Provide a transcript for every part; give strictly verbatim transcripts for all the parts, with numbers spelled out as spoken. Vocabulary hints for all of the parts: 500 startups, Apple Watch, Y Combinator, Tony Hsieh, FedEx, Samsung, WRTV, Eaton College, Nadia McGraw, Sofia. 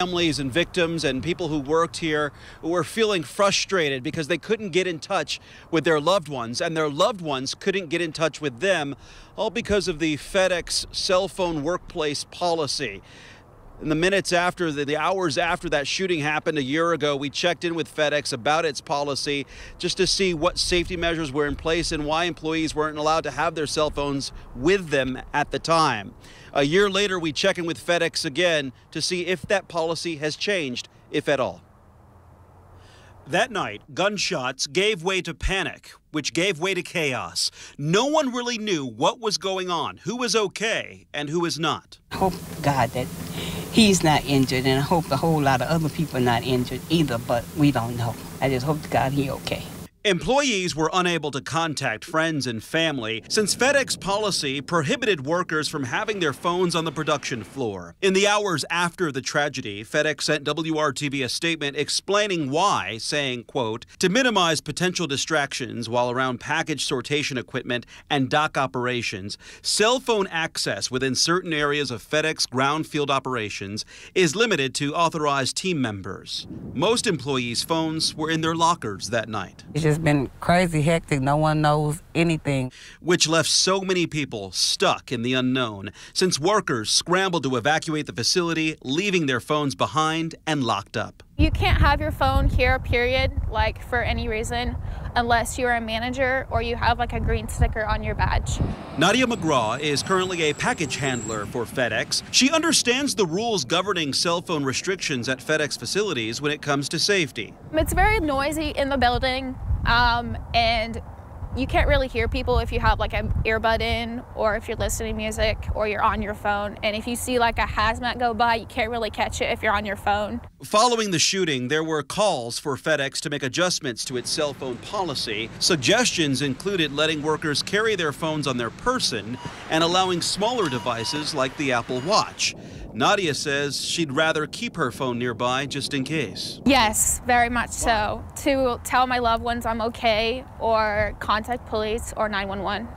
Families and victims and people who worked here were feeling frustrated because they couldn't get in touch with their loved ones, and their loved ones couldn't get in touch with them, all because of the FedEx cell phone workplace policy. In the minutes after, the, the hours after that shooting happened a year ago, we checked in with FedEx about its policy just to see what safety measures were in place and why employees weren't allowed to have their cell phones with them at the time. A year later, we check in with FedEx again to see if that policy has changed, if at all. That night, gunshots gave way to panic, which gave way to chaos. No one really knew what was going on, who was okay and who was not. I hope, God, that he's not injured, and I hope a whole lot of other people are not injured either, but we don't know. I just hope to God he's okay. Employees were unable to contact friends and family since FedEx policy prohibited workers from having their phones on the production floor. In the hours after the tragedy, FedEx sent W R T V a statement explaining why, saying, quote, "To minimize potential distractions while around package sortation equipment and dock operations, cell phone access within certain areas of FedEx ground field operations is limited to authorized team members." Most employees' phones were in their lockers that night. It's been crazy hectic. No one knows anything. Which left so many people stuck in the unknown, since workers scrambled to evacuate the facility, leaving their phones behind and locked up. You can't have your phone here, period, like for any reason, unless you're a manager or you have like a green sticker on your badge. Nadia McGraw is currently a package handler for FedEx. She understands the rules governing cell phone restrictions at FedEx facilities when it comes to safety. It's very noisy in the building. Um, and you can't really hear people if you have like an earbud in, or if you're listening to music, or you're on your phone. And if you see like a hazmat go by, you can't really catch it if you're on your phone. Following the shooting, there were calls for FedEx to make adjustments to its cell phone policy. Suggestions included letting workers carry their phones on their person and allowing smaller devices like the Apple Watch. Nadia says she'd rather keep her phone nearby just in case. Yes, very much so. To tell my loved ones I'm okay, or contact police or nine one one.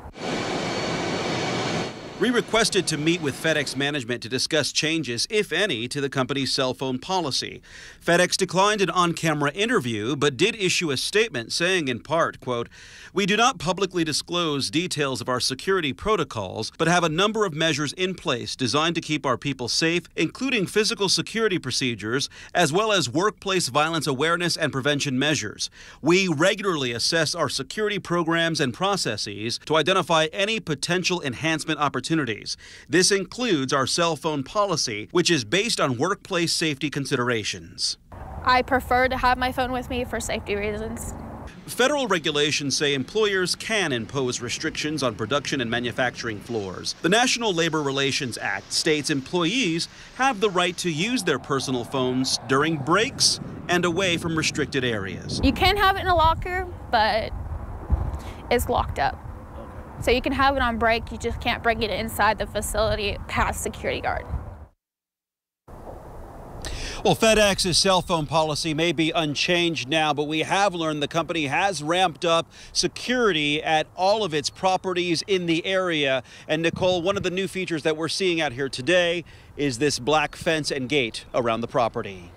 We requested to meet with FedEx management to discuss changes, if any, to the company's cell phone policy. FedEx declined an on-camera interview, but did issue a statement saying in part, quote, "We do not publicly disclose details of our security protocols, but have a number of measures in place designed to keep our people safe, including physical security procedures, as well as workplace violence awareness and prevention measures. We regularly assess our security programs and processes to identify any potential enhancement opportunities. This includes our cell phone policy, which is based on workplace safety considerations." I prefer to have my phone with me for safety reasons. Federal regulations say employers can impose restrictions on production and manufacturing floors. The National Labor Relations Act states employees have the right to use their personal phones during breaks and away from restricted areas. You can have it in a locker, but it's locked up. So you can have it on break, you just can't bring it inside the facility past security guard. Well, FedEx's cell phone policy may be unchanged now, but we have learned the company has ramped up security at all of its properties in the area. And Nicole, one of the new features that we're seeing out here today is this black fence and gate around the property.